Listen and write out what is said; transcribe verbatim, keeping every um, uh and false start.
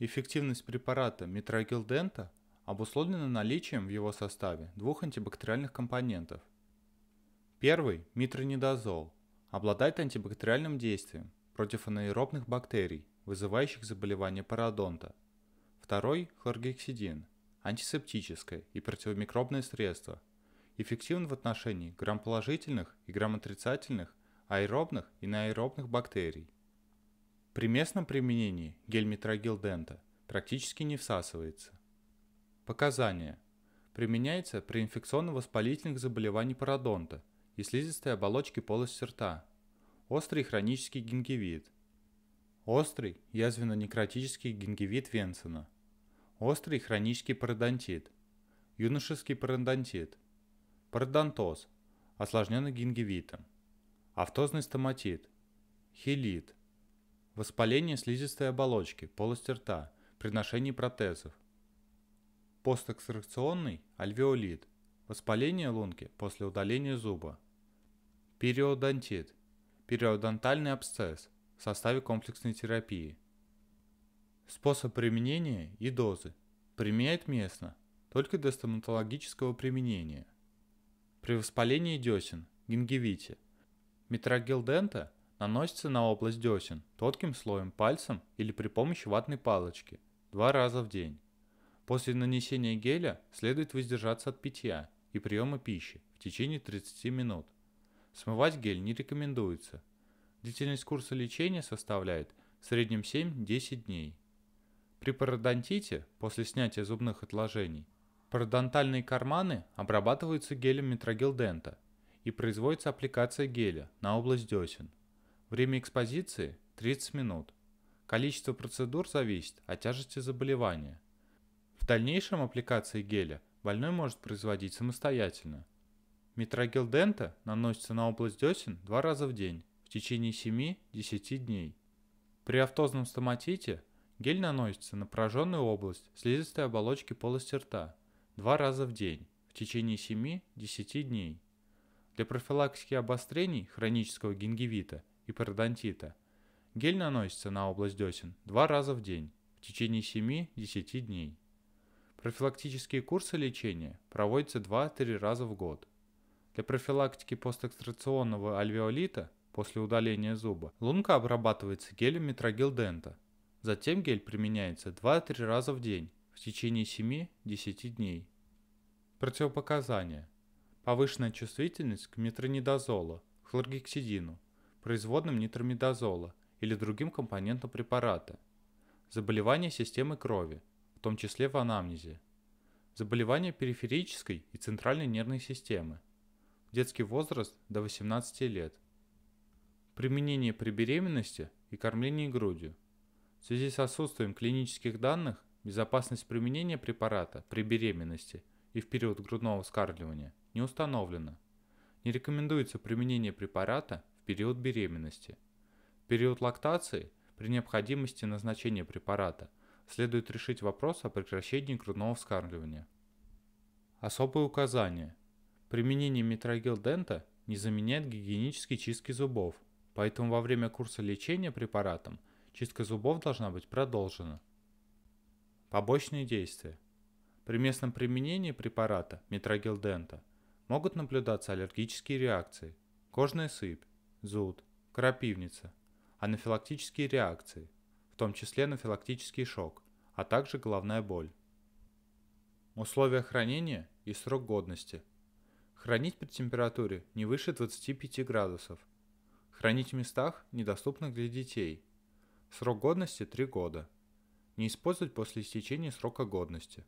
Эффективность препарата Метрогил Дента обусловлена наличием в его составе двух антибактериальных компонентов. Первый – метронидазол, обладает антибактериальным действием против анаэробных бактерий, вызывающих заболевания пародонта. Второй – хлоргексидин, антисептическое и противомикробное средство, эффективен в отношении грамположительных и грамотрицательных, аэробных и наэробных бактерий. При местном применении гель Метрогил Дента практически не всасывается. Показания. Применяется при инфекционно-воспалительных заболеваниях пародонта и слизистой оболочки полости рта, острый хронический гингивит, острый язвенно-некротический гингивит Венсена, острый хронический пародонтит, юношеский пародонтит, пародонтоз, осложненный гингивитом, автозный стоматит, хелит, воспаление слизистой оболочки, полости рта, при ношении протезов, постэкстракционный альвеолит, воспаление лунки после удаления зуба, периодонтит, периодонтальный абсцесс в составе комплексной терапии. Способ применения и дозы. Применяет местно, только для стоматологического применения. При воспалении десен, гингивите, Метрогил Дента наносится на область десен тонким слоем пальцем или при помощи ватной палочки два раза в день. После нанесения геля следует воздержаться от питья и приема пищи в течение тридцати минут. Смывать гель не рекомендуется. Длительность курса лечения составляет в среднем семь-десять дней. При пародонтите после снятия зубных отложений пародонтальные карманы обрабатываются гелем Метрогил Дента и производится аппликация геля на область десен. Время экспозиции – тридцать минут. Количество процедур зависит от тяжести заболевания. В дальнейшем аппликации геля больной может производить самостоятельно. Метрогил Дента наносится на область десен два раза в день в течение семи-десяти дней. При автозном стоматите гель наносится на пораженную область слизистой оболочки полости рта два раза в день в течение семи-десяти дней. Для профилактики обострений хронического гингивита и пародонтита гель наносится на область десен два раза в день в течение семи-десяти дней. Профилактические курсы лечения проводятся два-три раза в год. Для профилактики постэкстракционного альвеолита после удаления зуба лунка обрабатывается гелем Метрогил Дента. Затем гель применяется два-три раза в день в течение семи-десяти дней. Противопоказания. Повышенная чувствительность к метронидазолу, хлоргексидину, производным нитромидазола или другим компонентам препарата, заболевания системы крови, в том числе в анамнезе, заболевания периферической и центральной нервной системы, детский возраст до восемнадцати лет, применение при беременности и кормлении грудью. В связи с отсутствием клинических данных, безопасность применения препарата при беременности и в период грудного вскармливания не установлена. Не рекомендуется применение препарата период беременности. В период лактации при необходимости назначения препарата следует решить вопрос о прекращении грудного вскармливания. Особые указания. Применение Метрогил Дента не заменяет гигиенической чистки зубов, поэтому во время курса лечения препаратом чистка зубов должна быть продолжена. Побочные действия. При местном применении препарата Метрогил Дента могут наблюдаться аллергические реакции, кожная сыпь, зуд, крапивница, анафилактические реакции, в том числе анафилактический шок, а также головная боль. Условия хранения и срок годности. Хранить при температуре не выше двадцати пяти градусов. Хранить в местах, недоступных для детей. Срок годности – три года. Не использовать после истечения срока годности.